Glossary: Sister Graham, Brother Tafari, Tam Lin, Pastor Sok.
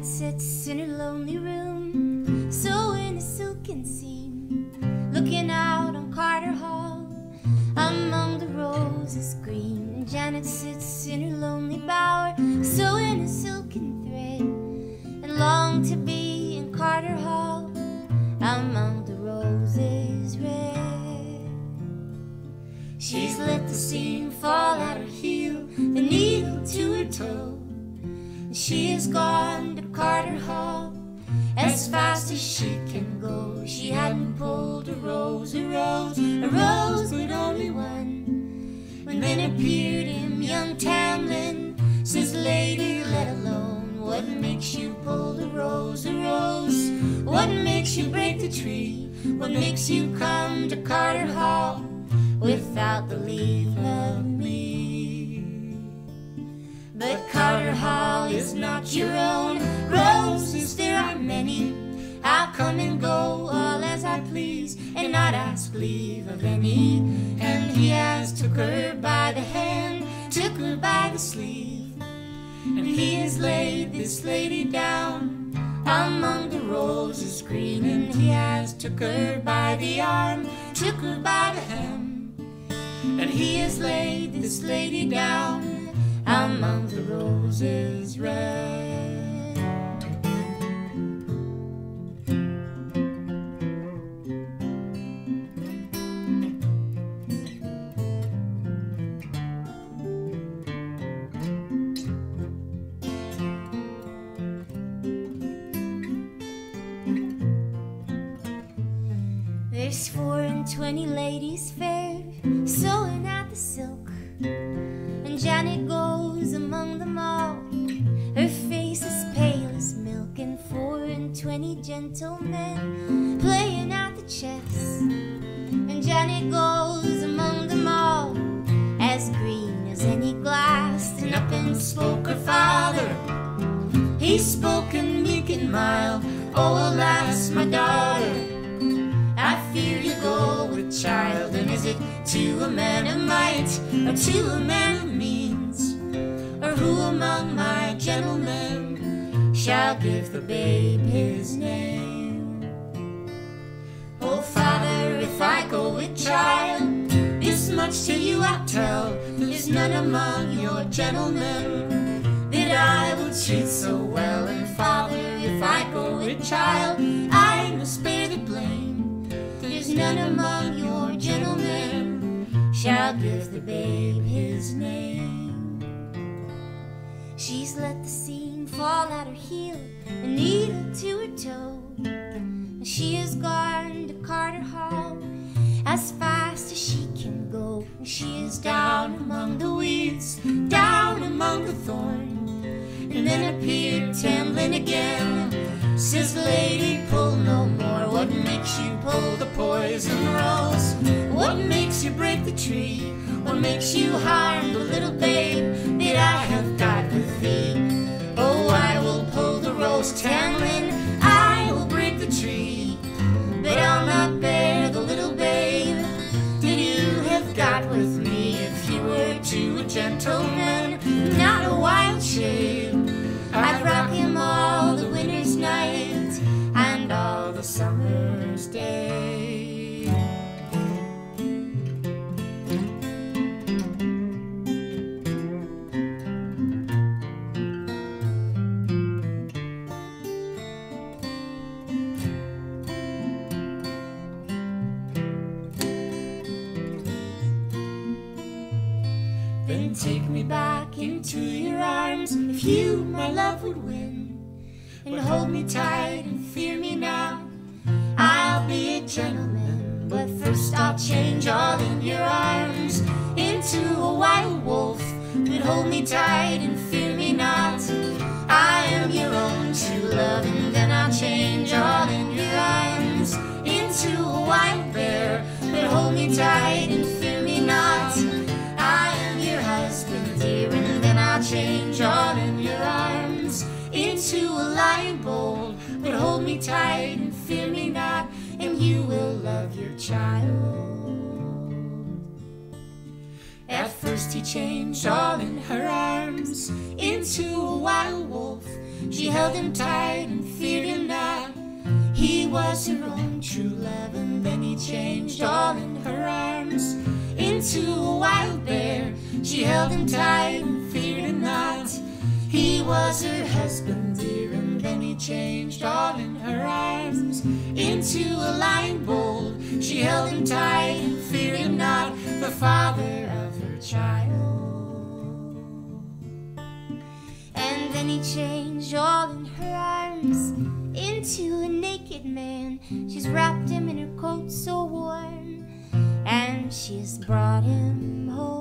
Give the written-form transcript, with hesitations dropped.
bird sits in her lonely room, sewing a silken seam, looking out on Carter Hall, among the roses green. And Janet sits in her lonely bower, sewing a silken thread, and long to be in Carter Hall, among the roses red. She's let the seam fall at her heel, the needle to her toe. She is gone to Carter Hall as fast as she can go. She hadn't pulled a rose, but only one. When then appeared him young Tam Lin, says, "Lady, let alone. What makes you pull a rose? What makes you break the tree? What makes you come to Carter Hall without the leave of me?" But Carter Hall is not your own. Roses there are many. I'll come and go all as I please, and not ask leave of any. And he has took her by the hand, took her by the sleeve, and he has laid this lady down among the roses green. And he has took her by the arm, took her by the hem, and he has laid this lady down among the roses red. There's 4 and 20 ladies fair, sewing at the silk, and Janet goes among them all, her face as pale as milk. And 4 and 20 gentlemen playing at the chess, and Janet goes among them all, as green as any glass. And up and spoke her father, he spoke and meek and mild, "Oh, alas, my daughter, I fear you go with child. And is it to a man of might, or to a man of means, or who among my gentlemen shall give the babe his name? Oh, father, if I go with child, this much to you I tell, there's none among your gentlemen that I will treat so well. And father, if I go with child, I must bear the blame, none among your gentlemen shall give the babe his name." She's let the seam fall at her heel, a needle to her toe, and she is gone to Carter Hall as fast as she can go. And she is down among the weeds, down among the thorn. And then appeared Tam Lin again, says, "Lady, pull no more. What makes you pull the poison rose? What makes you break the tree? What makes you harm the little babe that I have got with thee? Oh, I will pull the rose, Tam Lin, I will break the tree, but I'll not bear the little babe that you have got with me. If you were to a gentleman, not a wild shade, I'd rock him all the winter's night and all the summer's day." Then take me back into your arms, if you, my love, would win, and hold me tight and fear me not, I'll be a gentleman. But first I'll change all in your arms into a wild wolf, but hold me tight and fear me not, I am your own true love. And then I'll change all in your arms into a wild bear, but hold me tight and fear me not, I am your husband dear. And then I'll change all in your arms into a lion bold, but hold me tight and fear me not, and you will love your child. At first he changed all in her arms into a wild wolf, She held him tight and feared him not. He was her own true love, and then he changed all in her arms into a wild bear. She held him tight and feared him not. He was her husband dear, and then he changed all in her arms into a lion bold. She held him tight and feared him not, the father of her child. And then he changed all in her arms into a naked man. She's wrapped him in her coat so warm, and she's brought him home.